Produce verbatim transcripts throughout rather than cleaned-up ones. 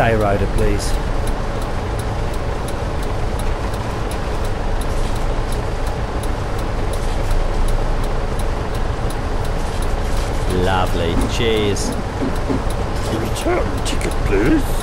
Stay, Rhoda, please. Lovely. Cheers. Return ticket, please.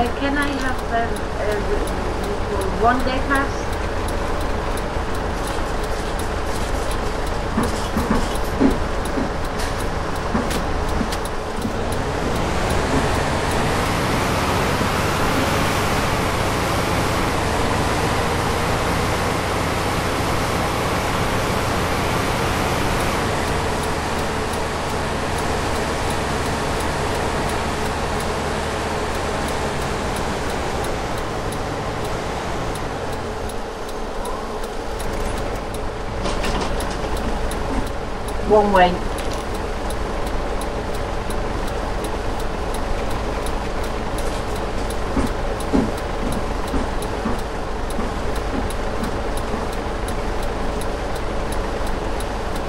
Uh, can I have um, uh, one day pass? One way.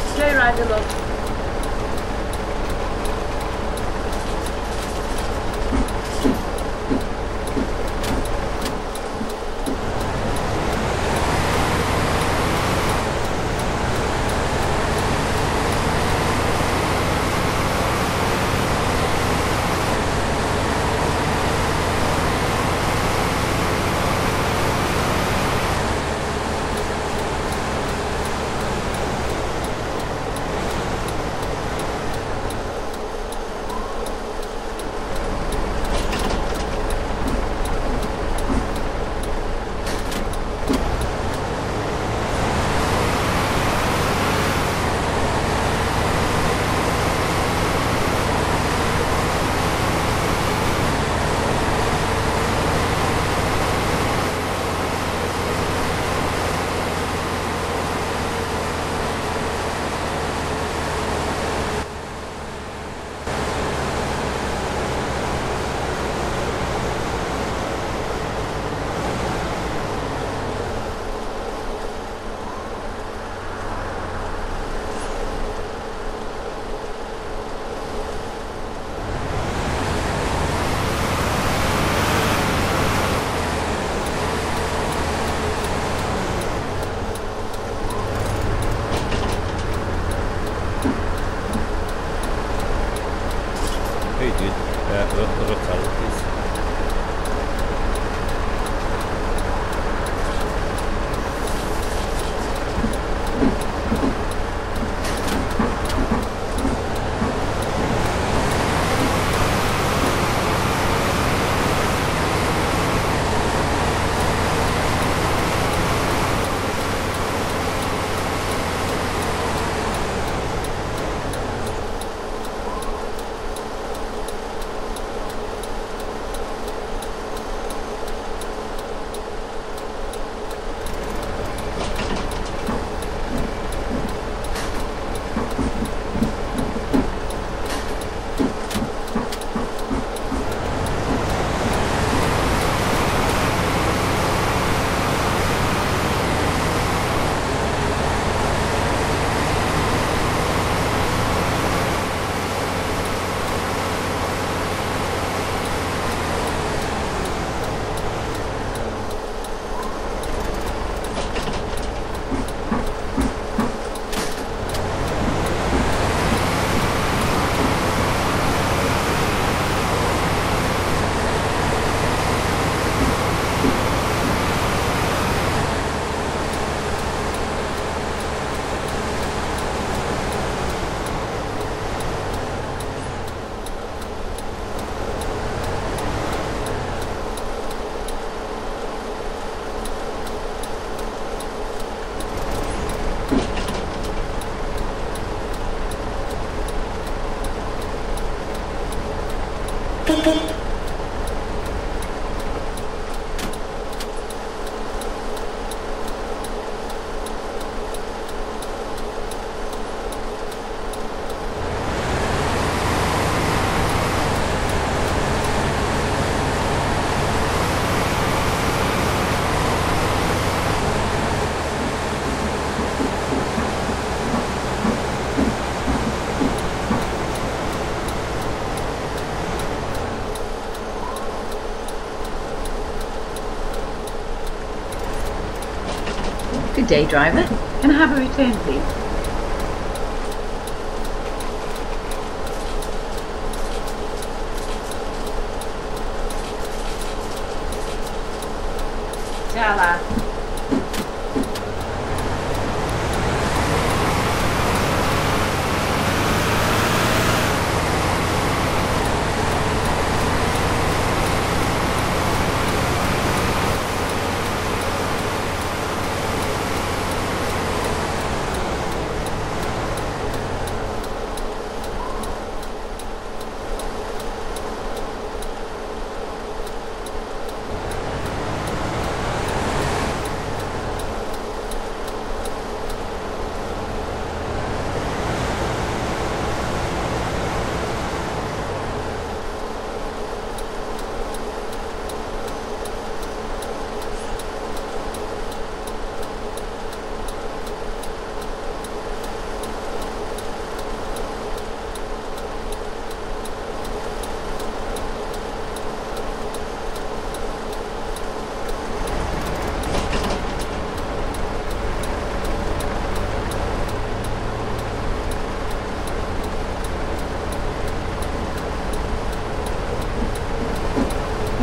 Straight right along. Öyle rotalıkız. Good day, driver. Can I have a return, please?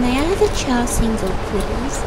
May I have a chow single, please?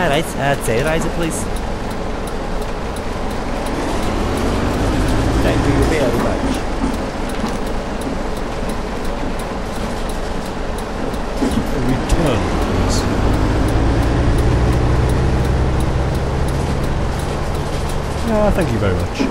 Alright, uh, Zeitreise, please. Thank you very much. A return, please. Ah, thank you very much.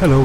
Hello.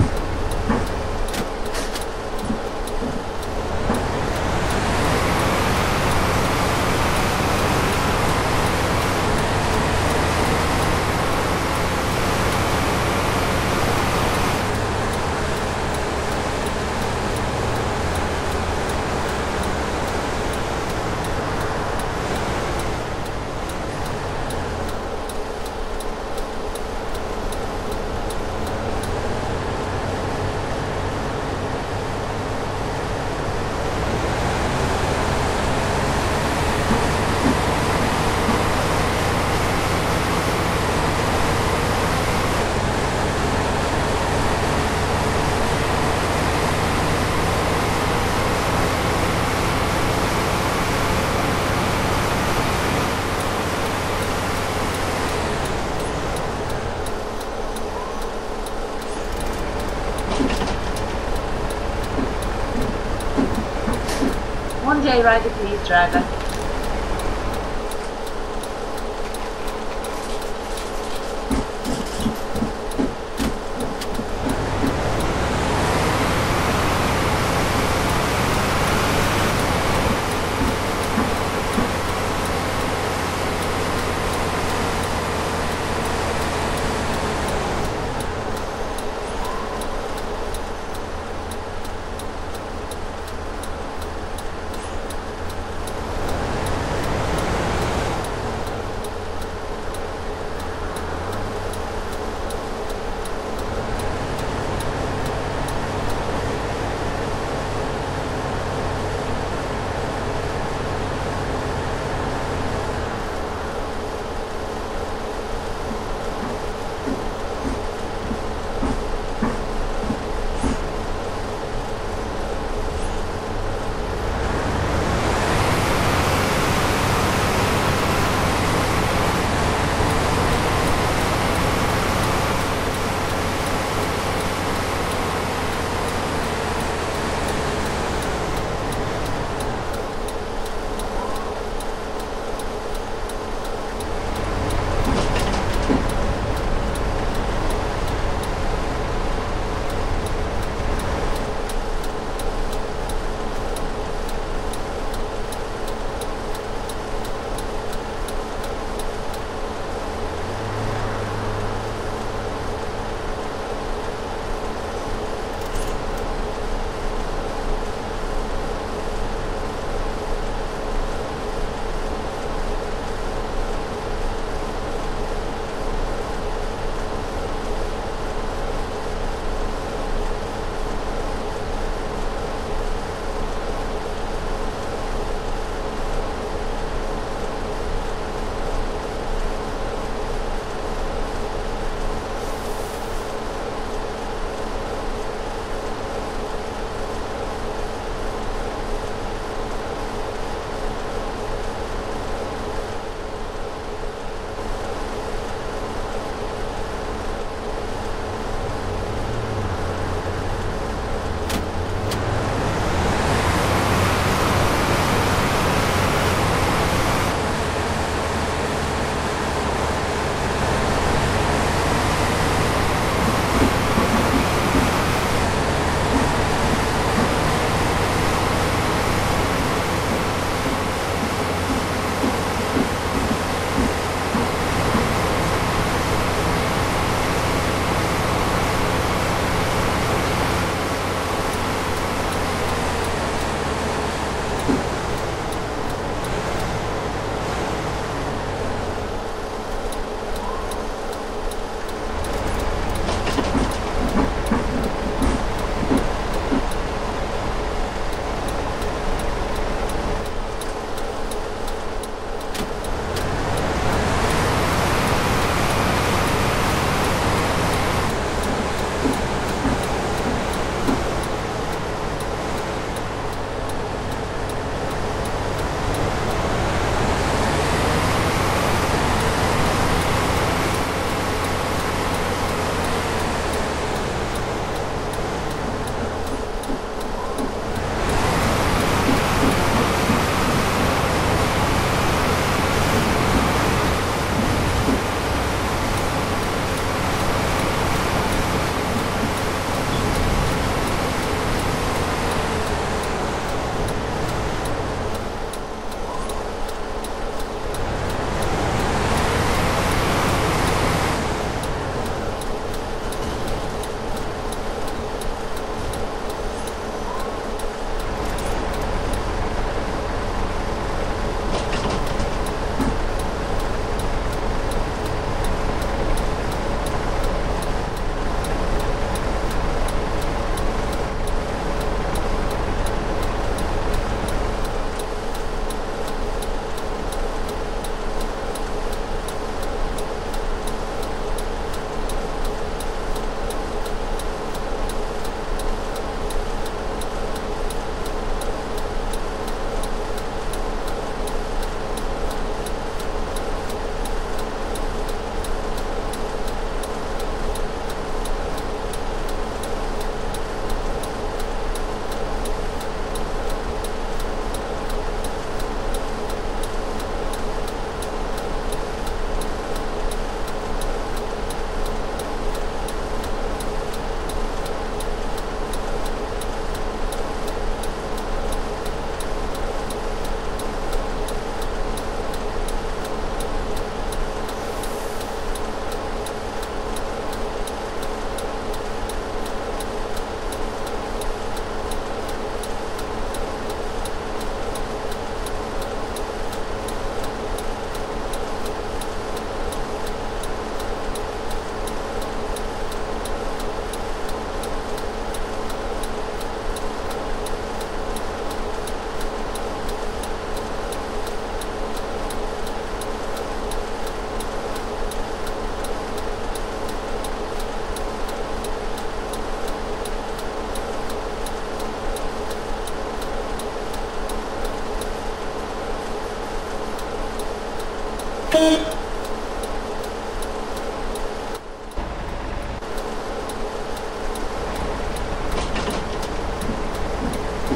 Joyride the police driver.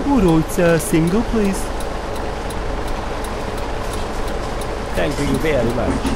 Uro, it's a single, please. Thank you very much.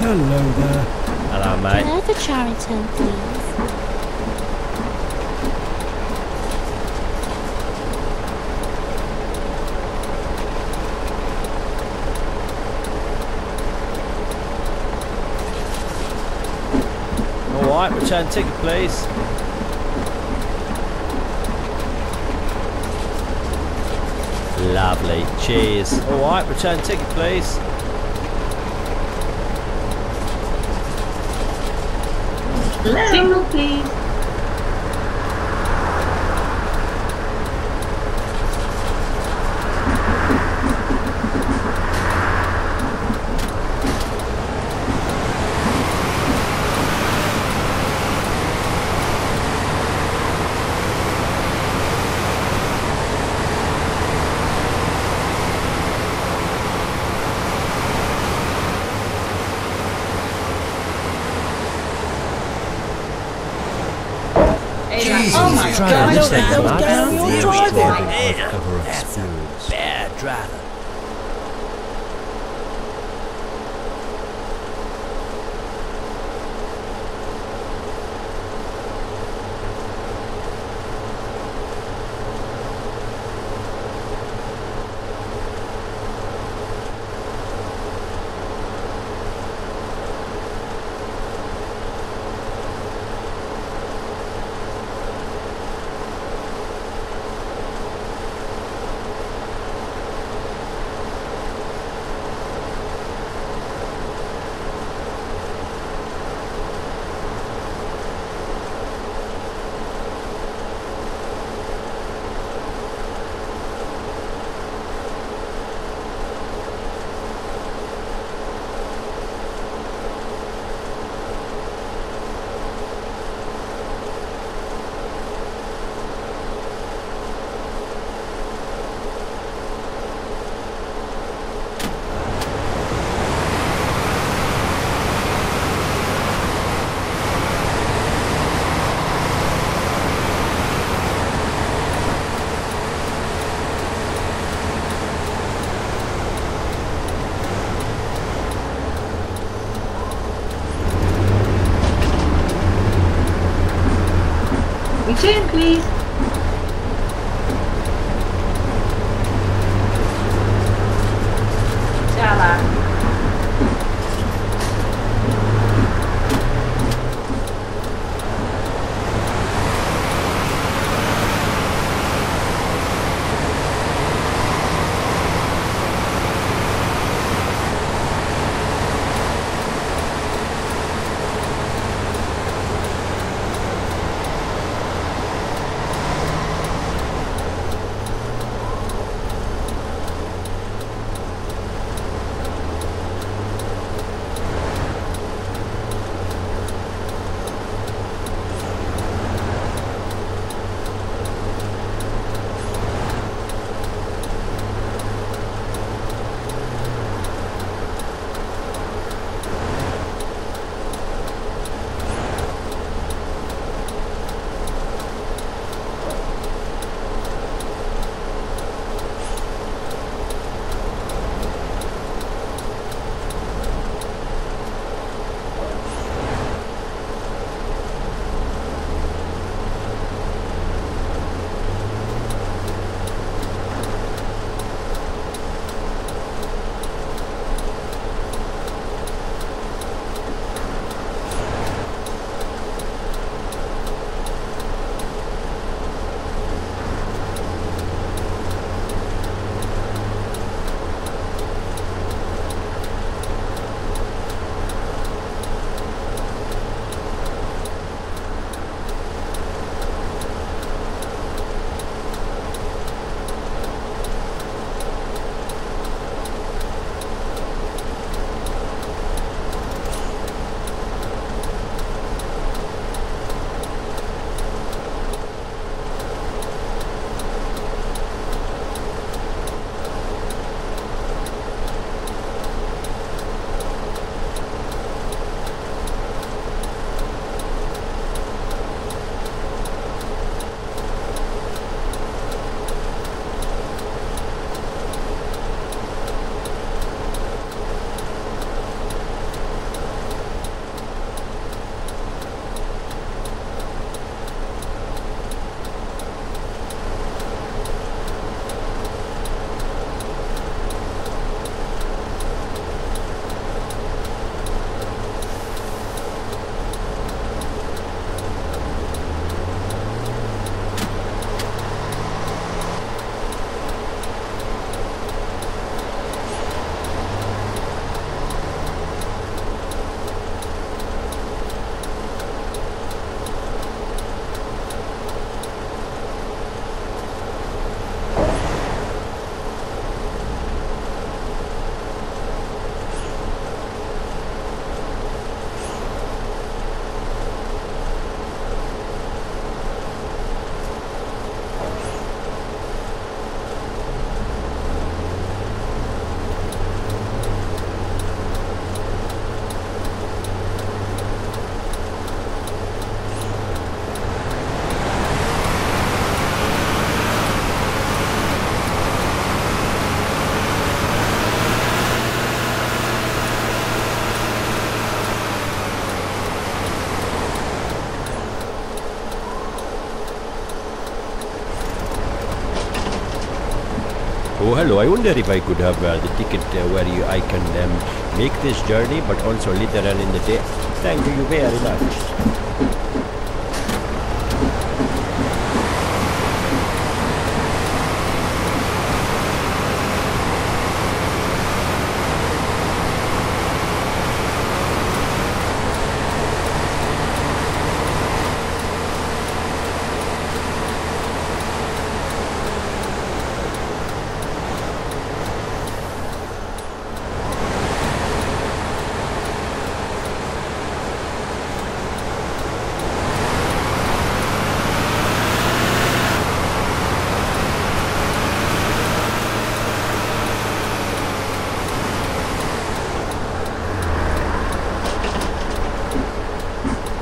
Hello there. Hello, mate. Another Chariton, please. All right, return ticket, please. Lovely. Cheers. All right, return ticket, please. Hello. Single, please. Jesus, oh my God! I don't know what kind of you're driving. Yeah, that's a bad driver. Return, please. Jala. Oh, hello, I wonder if I could have uh, the ticket uh, where you, I can um, make this journey, but also later on in the day. Thank you very much.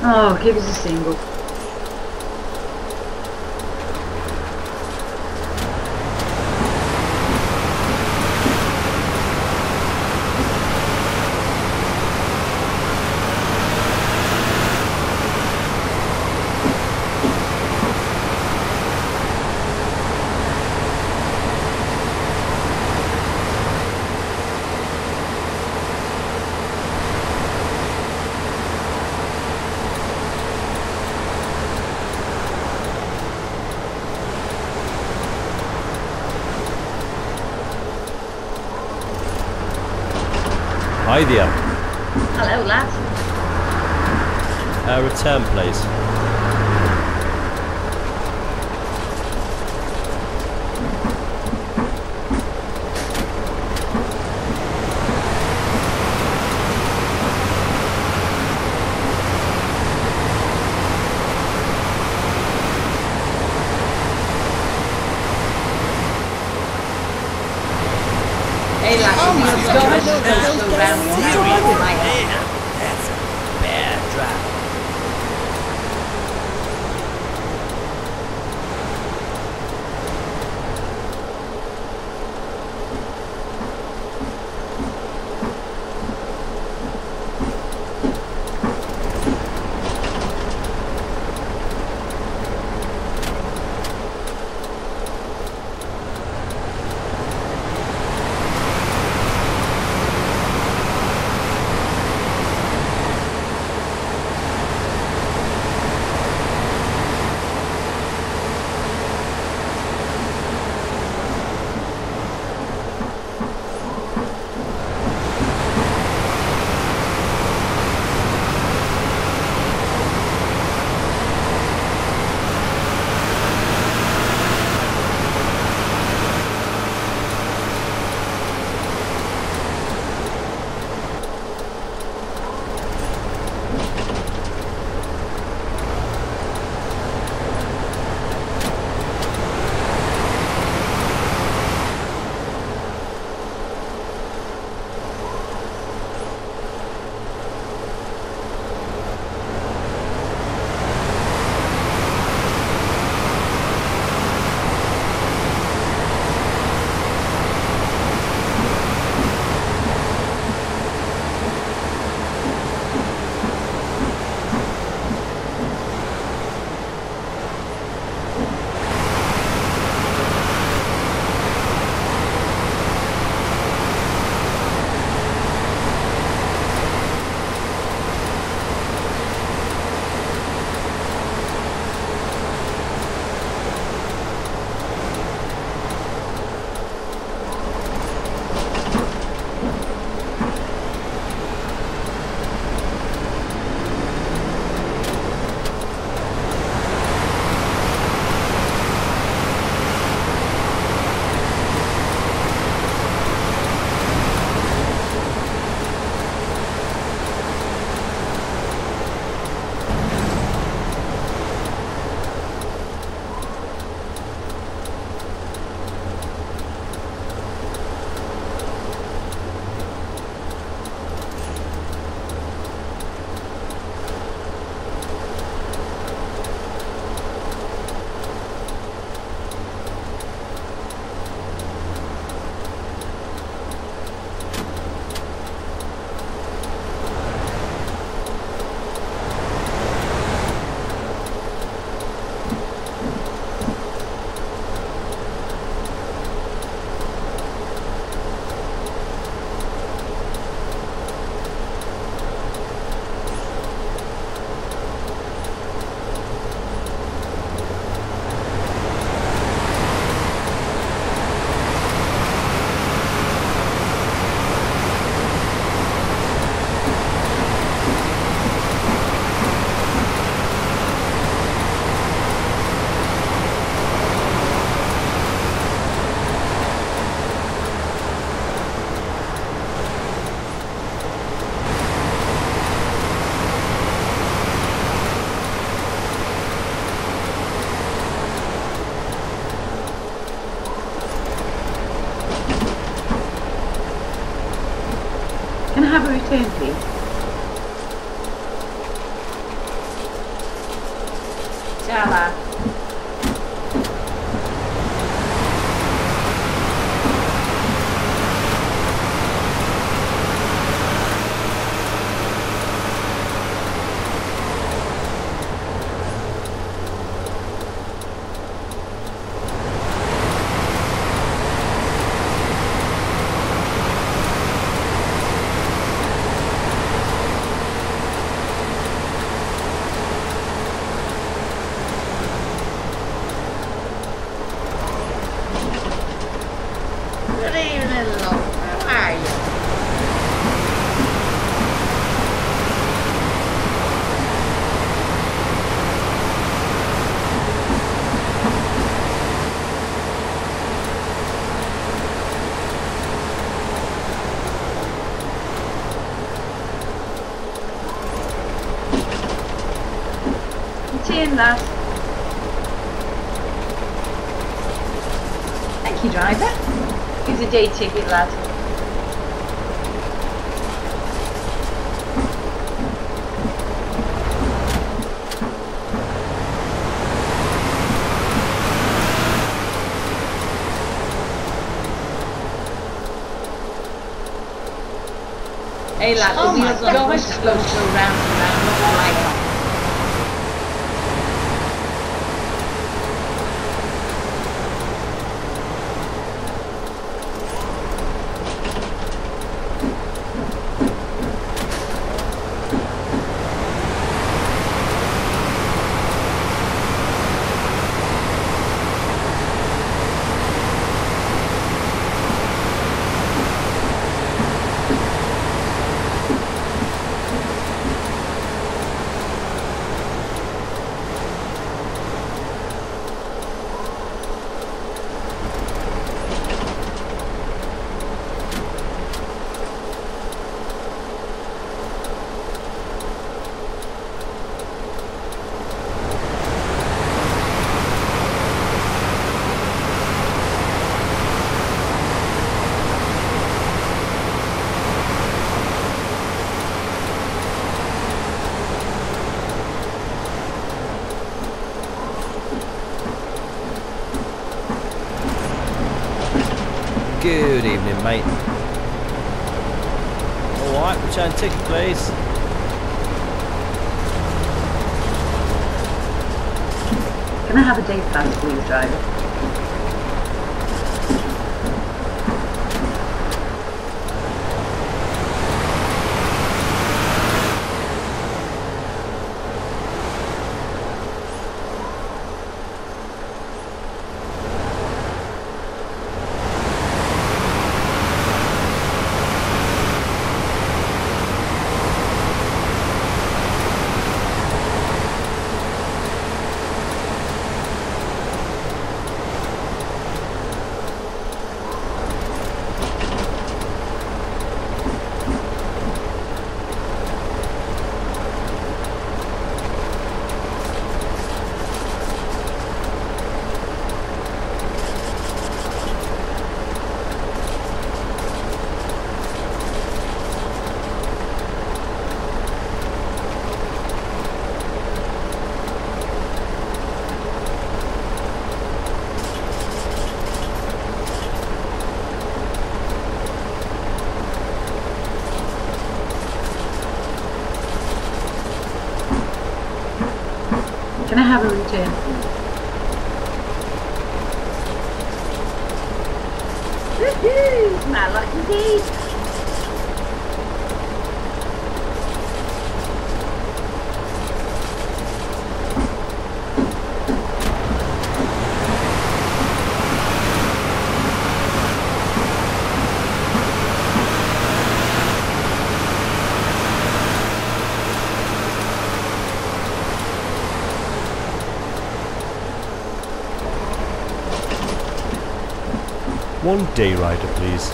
Oh, give us a single. Hi there. Hello, lad. Our return place. Hey, lad. Oh my God. God. Can I have a return, please? Jala. That. Thank you, driver. Here's a day ticket, lad. Hey, lad, oh the wheels are always supposed to go round and round, not like that. Good evening, mate. Alright, return ticket, please. Can I have a day pass, please, driver? Can I have a return, please? Woohoo! My lucky day! One day rider, please.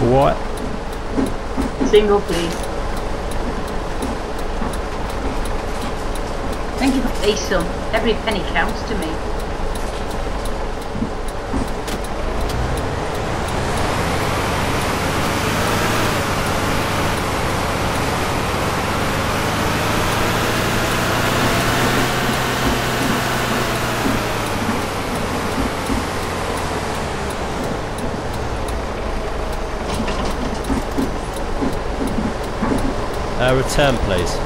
What? Single, please. Thank you for a sum. Every penny counts to me. Uh, return, please.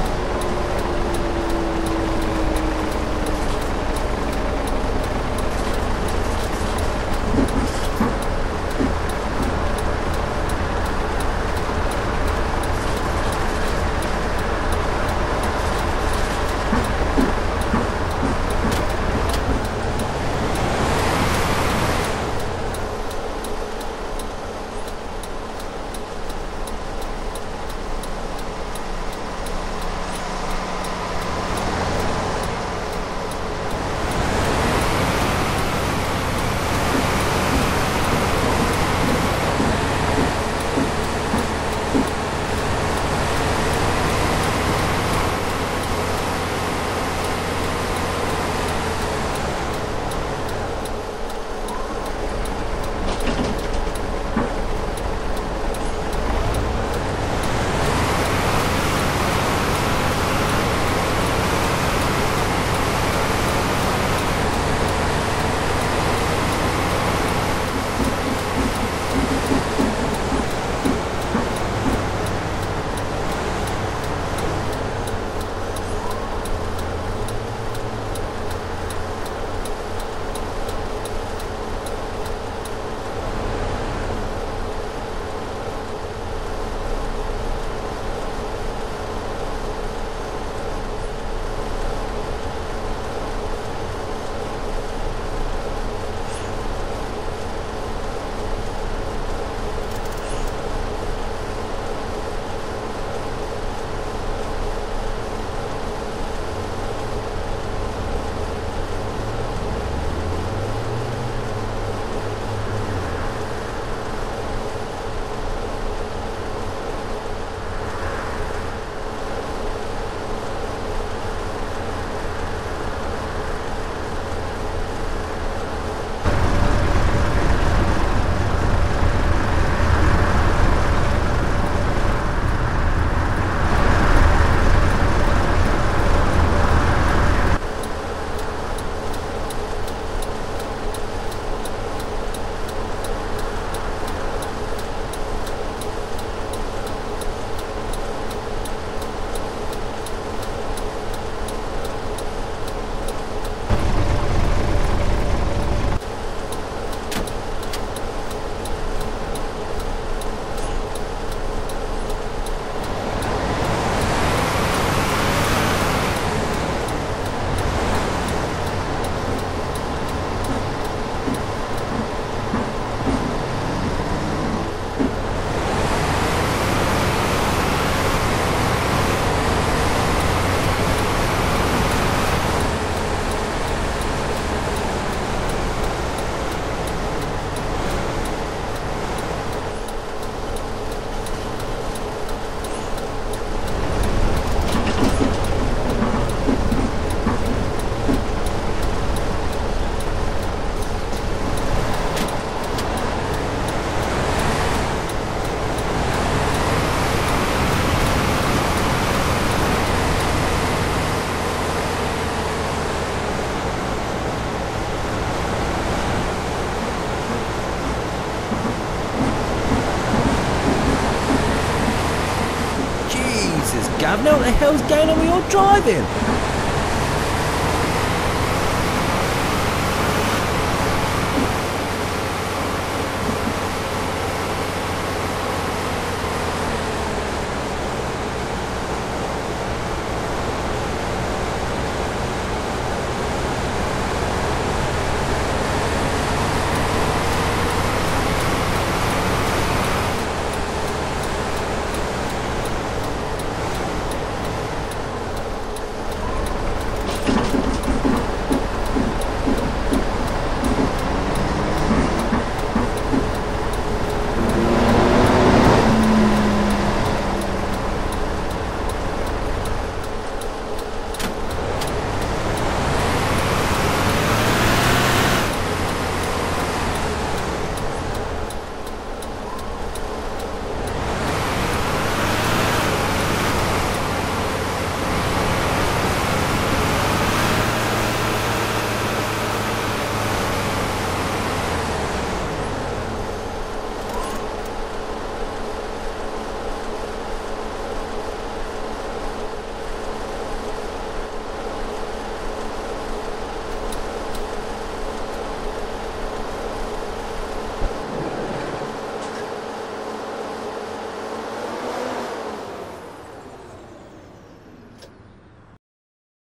Gav, now what the hell's going on with your driving?